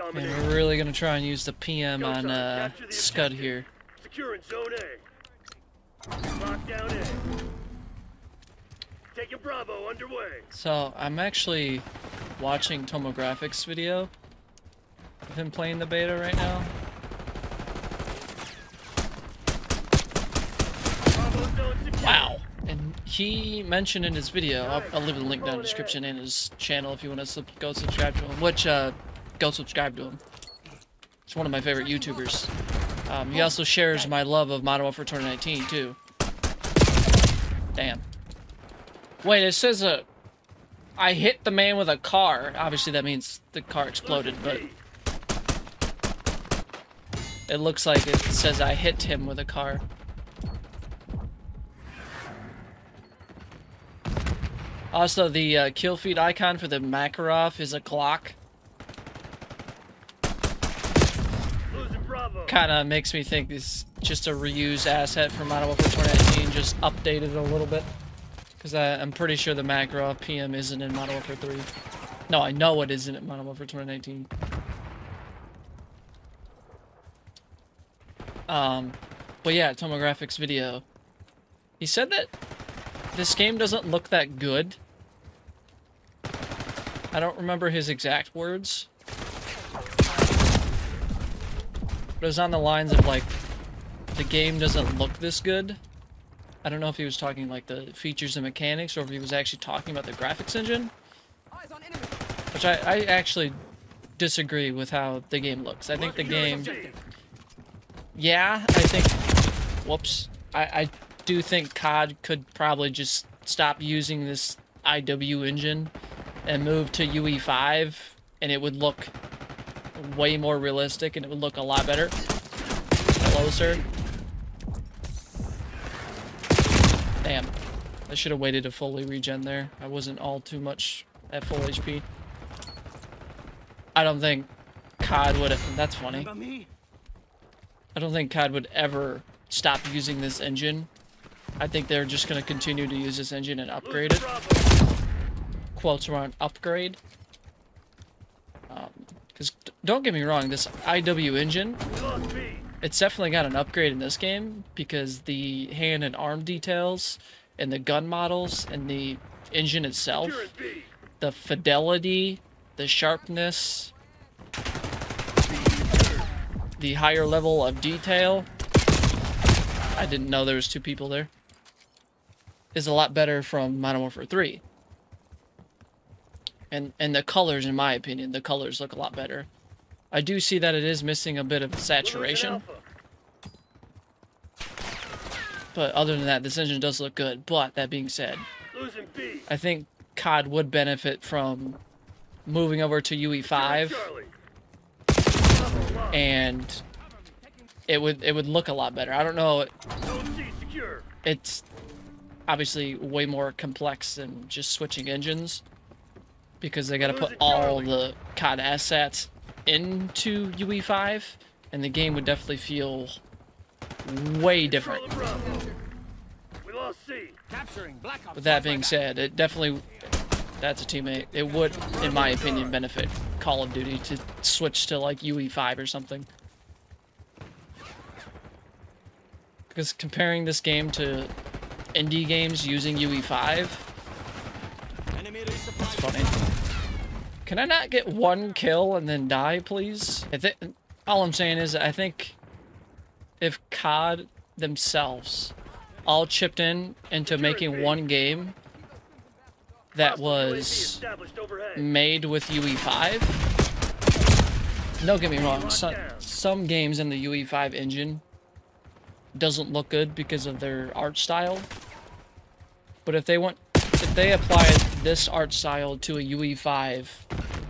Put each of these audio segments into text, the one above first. And we're really going to try and use the PM on Scud here. Securing zone A. Lockdown A. Taking Bravo underway. So I'm actually watching TomoGraphic's video of him playing the beta right now. Wow. And he mentioned in his video, I'll leave the link down in the description and his channel if you want to go subscribe to him, which, go subscribe to him. He's one of my favorite YouTubers. He also shares my love of Modern Warfare 2019, too. Damn. Wait, it says, I hit the man with a car. Obviously, that means the car exploded, but it looks like it says I hit him with a car. Also, the kill feed icon for the Makarov is a clock. Kind of makes me think this is just a reused asset for Modern Warfare 2019, just updated a little bit. Because I'm pretty sure the Makarov PM isn't in Modern Warfare 3. No, I know it isn't in Modern Warfare 2019. But yeah, TomoGraphic's video. He said that this game doesn't look that good. I don't remember his exact words. But it was on the lines of, like, the game doesn't look this good. I don't know if he was talking, like, the features and mechanics, or if he was actually talking about the graphics engine. Which I actually disagree with how the game looks. I think the game... Yeah, I think... Whoops. I do think COD could probably just stop using this IW engine and move to UE5, and it would look way more realistic, and it would look a lot better. Hello, sir. Damn. I should have waited to fully regen there. I wasn't all too much at full HP. I don't think COD would have... That's funny. I don't think COD would ever stop using this engine. I think they're just going to continue to use this engine and upgrade it. Quotes around upgrade. Because don't get me wrong, this IW engine, it's definitely got an upgrade in this game, because the hand and arm details and the gun models and the engine itself, the fidelity, the sharpness, the higher level of detail, I didn't know there was two people there, is a lot better from Modern Warfare 3. And the colors, in my opinion, the colors look a lot better. I do see that it is missing a bit of saturation. But other than that, this engine does look good. But that being said, I think COD would benefit from moving over to UE5. And it would look a lot better. I don't know. It's obviously way more complex than just switching engines, because they got to put all the COD assets into UE5, and the game would definitely feel way different. With that being said, it definitely, that's a teammate, it would, in my opinion, benefit Call of Duty to switch to like UE5 or something. Because comparing this game to indie games using UE5, that's funny. Can I not get one kill and then die, please? All I'm saying is, I think if COD themselves all chipped in into making one game that was made with UE5, don't get me wrong, some games in the UE5 engine doesn't look good because of their art style, but if they apply this art style to a UE5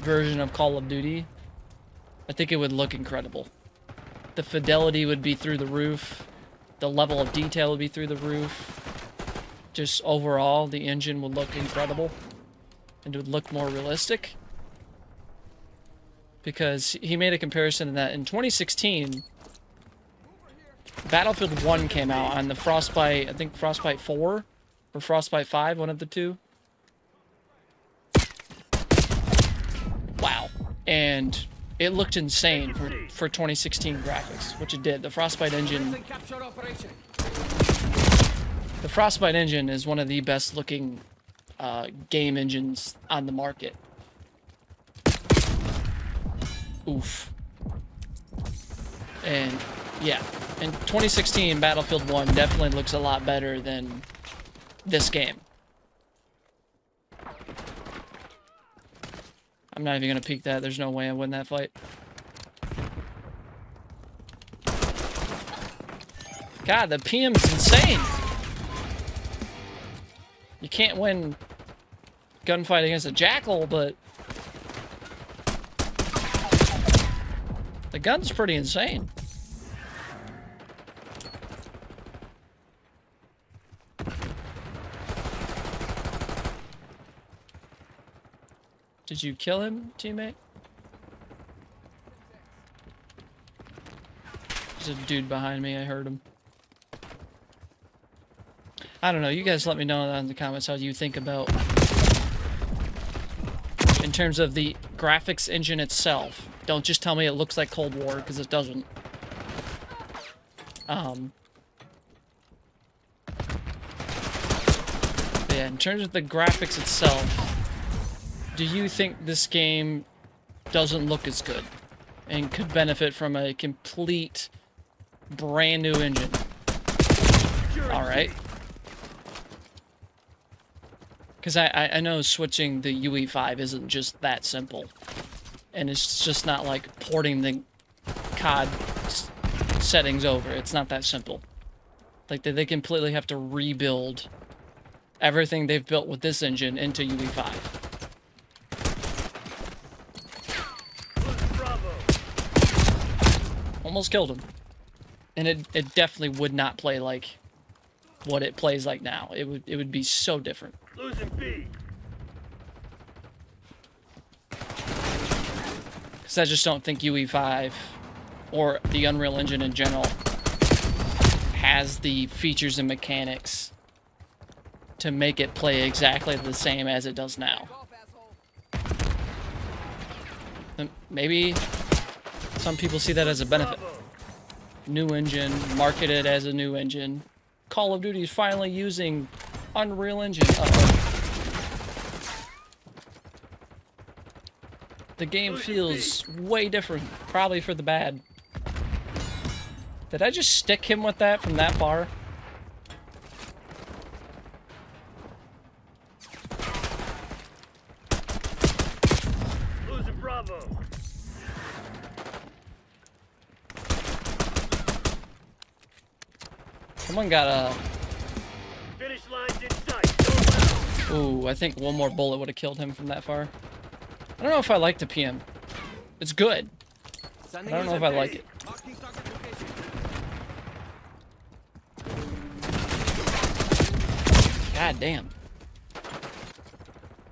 version of Call of Duty, I think it would look incredible. The fidelity would be through the roof. The level of detail would be through the roof. Just overall, the engine would look incredible. And it would look more realistic. Because he made a comparison in that in 2016, Battlefield 1 came out on the Frostbite, I think Frostbite 4 or Frostbite 5, one of the two. And It looked insane for 2016 graphics, which it did. The Frostbite engine is one of the best looking game engines on the market. Oof. And yeah, in 2016, Battlefield 1 definitely looks a lot better than this game. I'm not even gonna peek that. There's no way I win that fight. God, the PM's insane. You can't win gunfight against a Jackal, but the gun's pretty insane. Did you kill him, teammate? There's a dude behind me, I heard him. I don't know, you guys let me know in the comments how you think about in terms of the graphics engine itself. Don't just tell me it looks like Cold War, because it doesn't. Yeah, in terms of the graphics itself, do you think this game doesn't look as good and could benefit from a complete brand new engine? Alright. Because I know switching the UE5 isn't just that simple. And it's just not like porting the COD settings over. It's not that simple. Like they completely have to rebuild everything they've built with this engine into UE5. Almost killed him, and it definitely would not play like what it plays like now. It would be so different. Losing B. Because I just don't think UE5 or the Unreal Engine in general has the features and mechanics to make it play exactly the same as it does now. Maybe. Some people see that as a benefit. New engine, marketed as a new engine. Call of Duty is finally using Unreal Engine. Uh-oh. The game feels way different, probably for the bad. Did I just stick him with that from that far? Someone got a... Finish lines in sight. Ooh, I think one more bullet would have killed him from that far. I don't know if I like the PM. It's good. I don't know if I like it. God damn.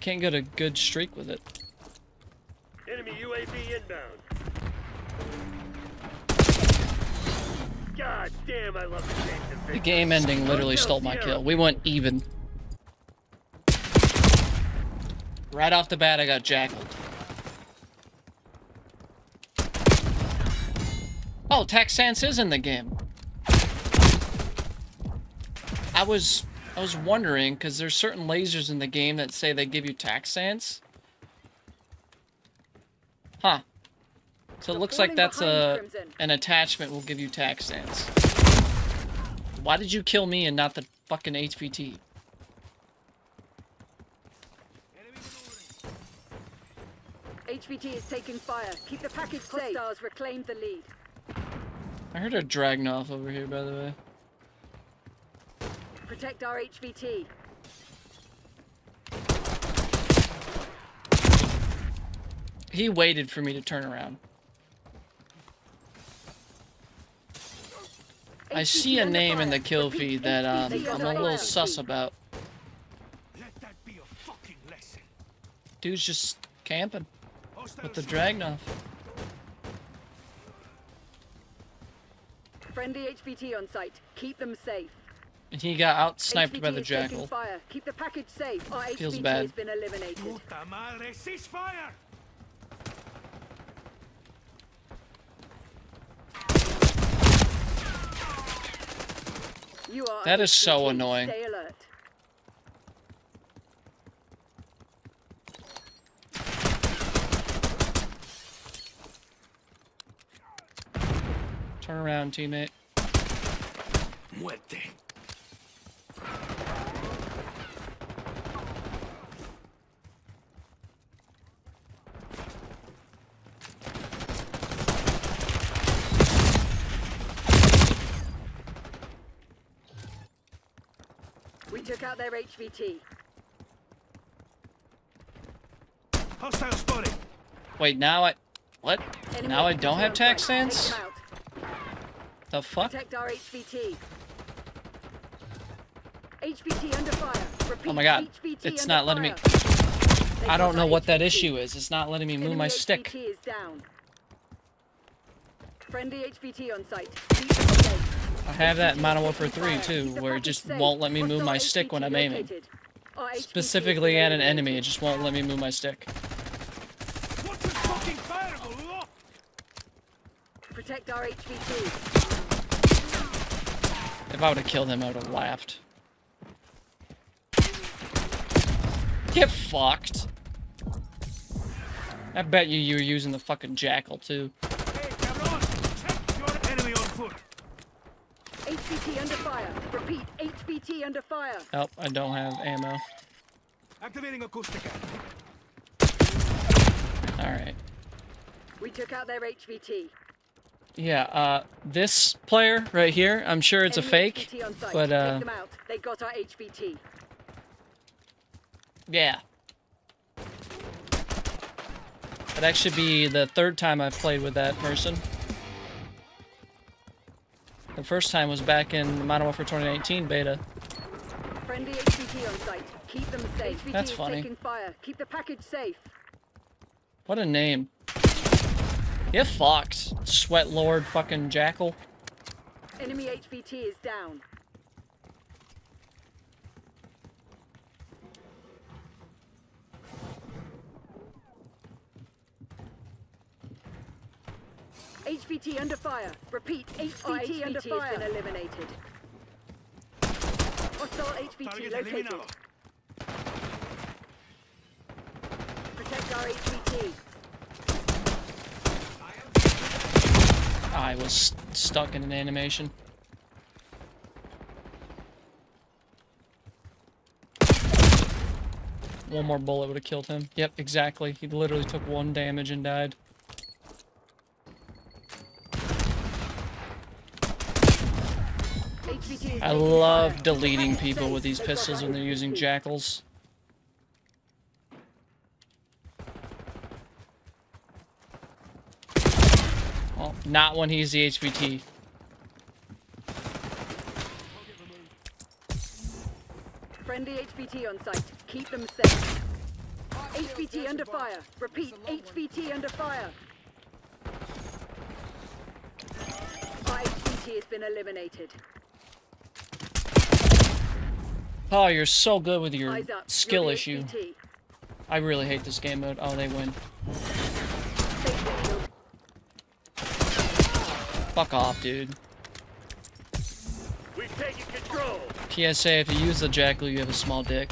Can't get a good streak with it. Enemy UAV inbound. God damn, I love this game. The game ending literally stole my kill. We went even. Right off the bat, I got jackaled. Oh, Taxance is in the game. I was wondering, because there's certain lasers in the game that say they give you Taxance. Huh. So it looks like that's an attachment will give you Taxance. Why did you kill me and not the fucking HVT? HVT is taking fire. Keep the package safe. Hostiles reclaim the lead. I heard a Dragunov over here, by the way. Protect our HVT. He waited for me to turn around. I see a name in the kill feed that I'm a little sus about. Dude's just camping with the Dragunov. Friendly HVT on site. Keep them safe. And he got out sniped by the Jackal. Keep the package safe. Our HVT has been eliminated. You are that is so annoying. Stay alert. Turn around, teammate. Muerte. We took out their HVT. Hostile spotted. Wait, now I what? Enemy now I don't have tac sense? The fuck? Protect our HVT. HVT under fire. Repeat, oh my god. HVT it's not letting fire. Me. They I don't know what HVT. That issue is. It's not letting me move my HVT stick. Is down. Friendly HVT on site. I have that in Modern Warfare 3 too, where it just won't let me move my stick when I'm aiming. Specifically at an enemy, it just won't let me move my stick. Protect our HVT. If I would have killed him, I would have laughed. Get fucked. I bet you were using the fucking Jackal too. Hey, take your enemy on foot. HVT under fire. Repeat, HVT under fire. Nope, I don't have ammo. Activating acoustica. Alright. We took out their HVT. Yeah, this player right here, I'm sure it's a fake, but, take them out. They got our HVT. Yeah. That should be the third time I've played with that person. The first time was back in Modern Warfare 2019 beta. Friendly HVT on site. Keep them safe. That's funny. Taking fire. Keep the package safe. What a name. Get fucked, sweat lord fucking Jackal. Enemy HVT is down. HVT under fire. Repeat, HVT under fire. Has been eliminated. Hostile HVT located. Protect our HVT. I was stuck in an animation. One more bullet would have killed him. Yep, exactly. He literally took one damage and died. I love deleting people with these pistols when they're using Jackals. Not when he's the HVT. Friendly HVT on site. Keep them safe. HVT under fire. Repeat, HVT under fire. Our HVT has been eliminated. Oh, you're so good with your skill issue. I really hate this game mode. Oh, they win. Fuck off, dude. We've taken control. PSA, if you use the Jackal, you have a small dick.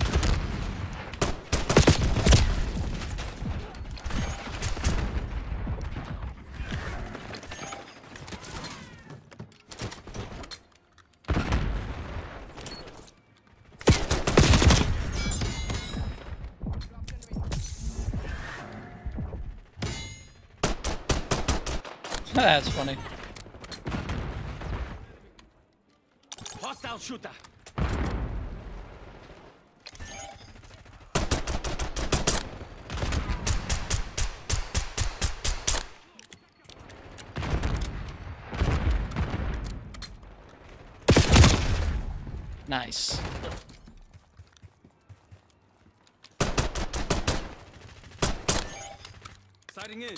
That's funny. Shooter. Nice. Sighting in.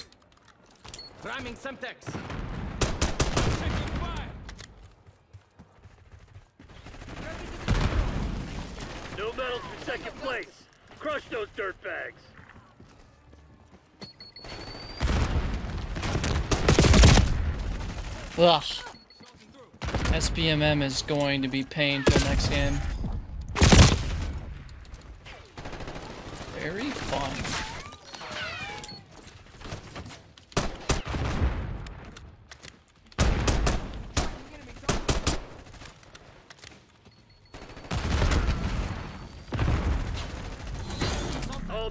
Ramming Semtex. No medals for second place. Crush those dirtbags. Ugh. SBMM is going to be paying for the next game. Very fun.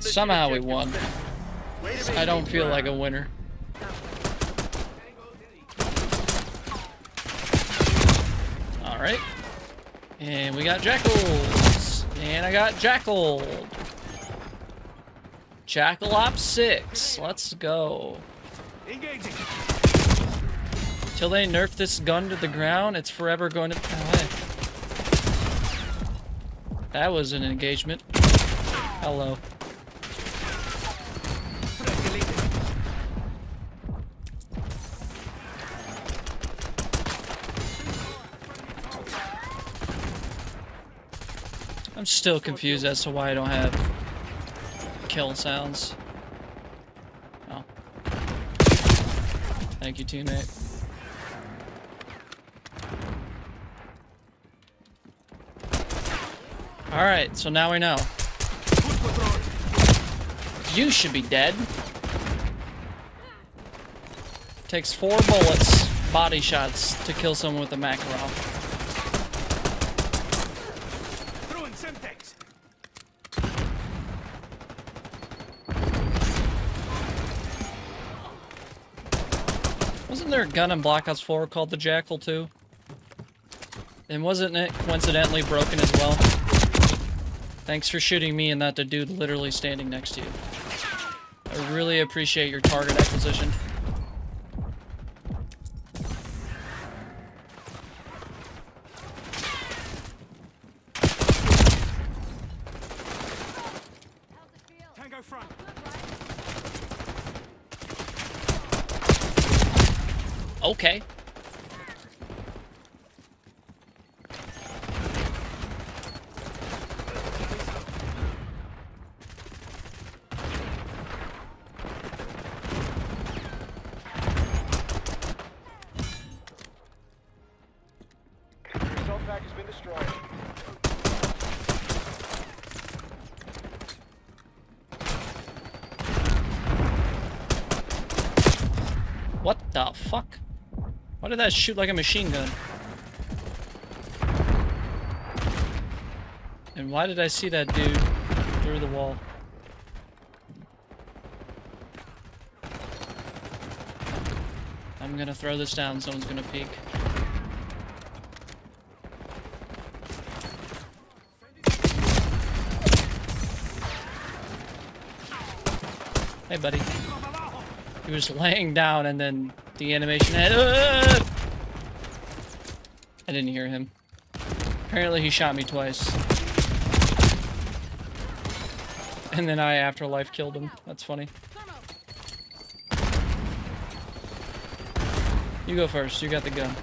Somehow we won. I don't feel like a winner. Alright. And we got Jackals. And I got Jackal. Jackal Ops 6. Let's go. Till they nerf this gun to the ground, it's forever going to... Oh, hey. That was an engagement. Hello. I'm still confused as to why I don't have kill sounds. Oh. Thank you, teammate. Alright, so now we know. You should be dead. Takes 4 bullets, body shots, to kill someone with a Makarov. Semtex. Wasn't there a gun in Black Ops 4 called the Jackal 2? And wasn't it coincidentally broken as well? Thanks for shooting me and not the dude literally standing next to you. I really appreciate your target acquisition. Okay. What the fuck? Why did that shoot like a machine gun? And why did I see that dude through the wall? I'm gonna throw this down, someone's gonna peek. Hey, buddy. He was laying down and then the animation had... I didn't hear him. Apparently he shot me twice. And then I, after life, killed him. That's funny. You go first. You got the gun.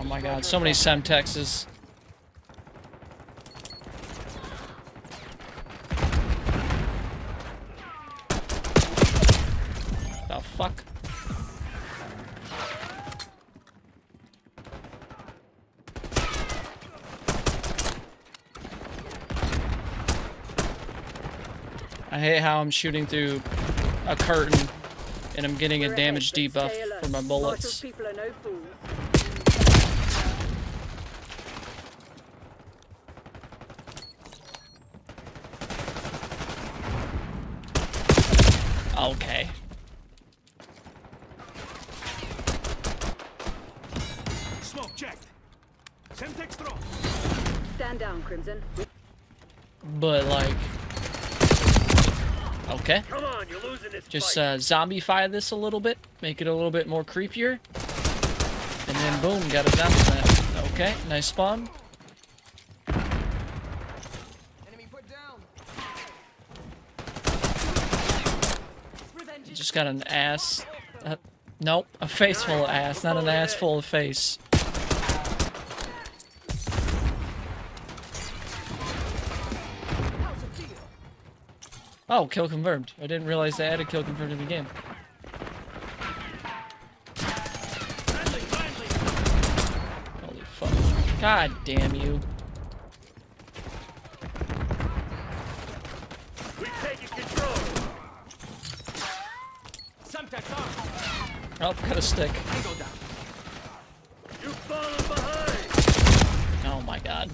Oh my god. So many Semtexes. Fuck. I hate how I'm shooting through a curtain and I'm getting a damage debuff for my bullets. Okay. Stand down, Crimson. But like, okay. Come on, you're losing this. Just zombify this a little bit, make it a little bit more creepier, and then boom, got a zombie plant. Okay, nice spawn. Enemy put down. Just got an ass. Nope, a face full of ass, not an ass full of face. Oh, kill confirmed. I didn't realize they added kill confirmed in the game. God damn you. We've taken control. Semtex on. Oh, got a stick. Angle down. You've fallen behind. Oh my God.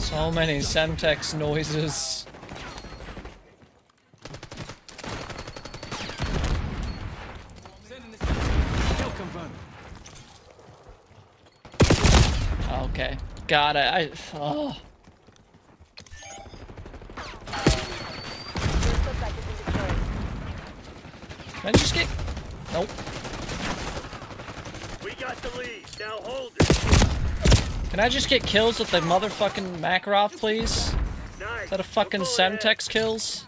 So many Semtex noises. Okay, got it. Oh. Can I just get? Nope. We got the lead. Now hold it. Can I just get kills with the motherfucking Makarov, please? Nice. Is that a fucking Semtex kills?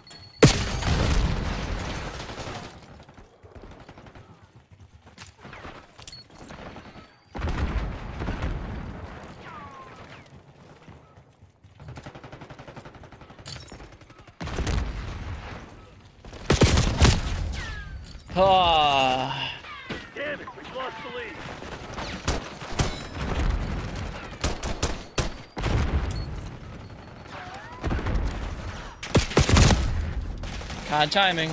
Oh. Damn it, we've lost the lead. God timing.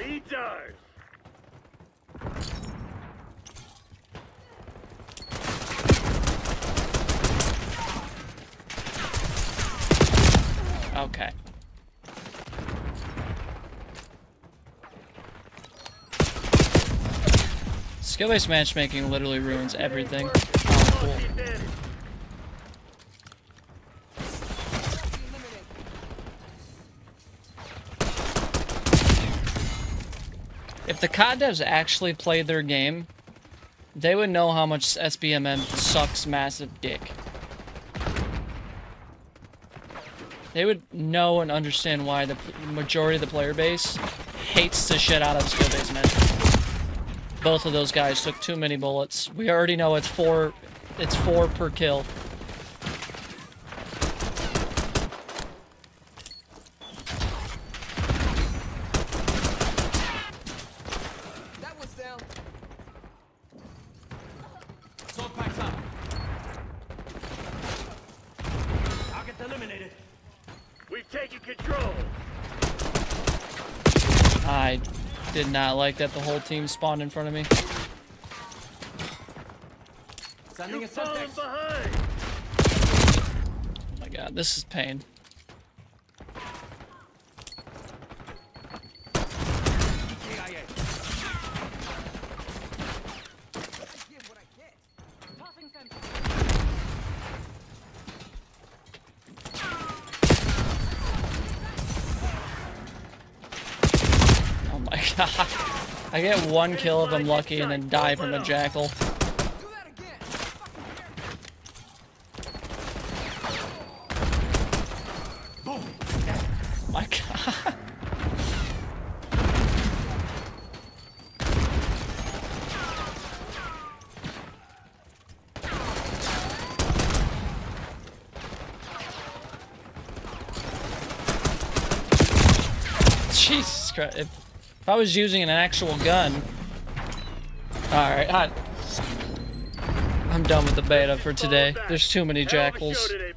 Lead dive. Okay. Skill-based matchmaking literally ruins everything. Oh, cool. If the COD devs actually played their game, they would know how much SBMM sucks massive dick. They would know and understand why the majority of the player base hates the shit out of skill-based matchmaking. Both of those guys took too many bullets. We already know it's four per kill. That was down. Assault packs up. I'll get eliminated. We've taken control. I did not like that the whole team spawned in front of me. Sending a Semtex. Oh my God, this is pain. I get one kill if I'm lucky and then die from a Jackal. My God. Jesus Christ. If I was using an actual gun... Alright, I'm done with the beta for today. There's too many Jackals.